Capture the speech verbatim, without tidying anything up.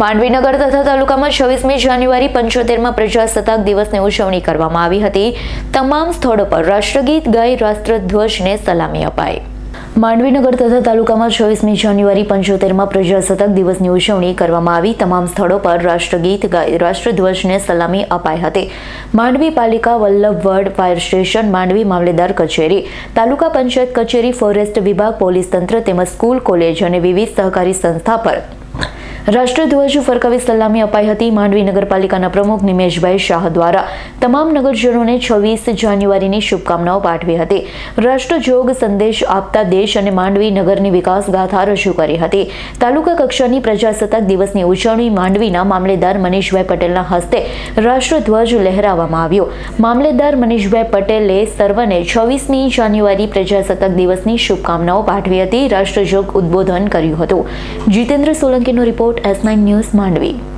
માંડવી નગર તથા તાલુકામાં છવ્વીસમી જાન્યુઆરી પંચોતેરમાં પ્રજાસત્તાક દિવસની ઉજવણી કરવામાં આવી હતી। તમામ સ્થળો પર રાષ્ટ્રગીત ગાઈ રાષ્ટ્રધ્વજને સલામી અપાઈ। માંડવી નગર તથા તાલુકામાં છવ્વીસમી જાન્યુઆરી પંચોતેરમાં પ્રજાસત્તાક દિવસની ઉજવણી કરવામાં આવી। તમામ સ્થળો પર રાષ્ટ્રગીત ગાઈ રાષ્ટ્રધ્વજને સલામી અપાઈ હતી। માંડવી પાલિકા, વલ્લભ વડ, ફાયર સ્ટેશન, માંડવી મામલેદાર કચેરી, તાલુકા પંચાયત કચેરી, ફોરેસ્ટ વિભાગ, પોલીસ તંત્ર તેમજ સ્કૂલ, કોલેજ અને વિવિધ સહકારી સંસ્થા પર राष्ट्रध्वज फरकावी सलामी अपाई थी। मांडवी नगरपालिकाना प्रमुख निमेश भाई शाह द्वारा तमाम नगरजनों ने छब्बीस जान्युआरी की शुभकामनाओं पाठी थी। राष्ट्रजोग संदेश आपता देश और मांडवी नगर की विकास गाथा रजू करी थी। तालुका कक्षा की प्रजासत्ताक दिवस की उजवणी मांडवी मामलेदार मनीष भाई पटेल हस्ते राष्ट्रध्वज लहरावामां आव्यो। मामलेदार मनीष भाई पटेले सर्वने छब्बीसमी जान्युआरी प्रजासत्ताक दिवस की शुभकामनाओं पाठी थी। राष्ट्रजोग उद्बोधन कर्युं हतुं। जितेन्द्र सोलंकी नो report, S nine news, Mandvi.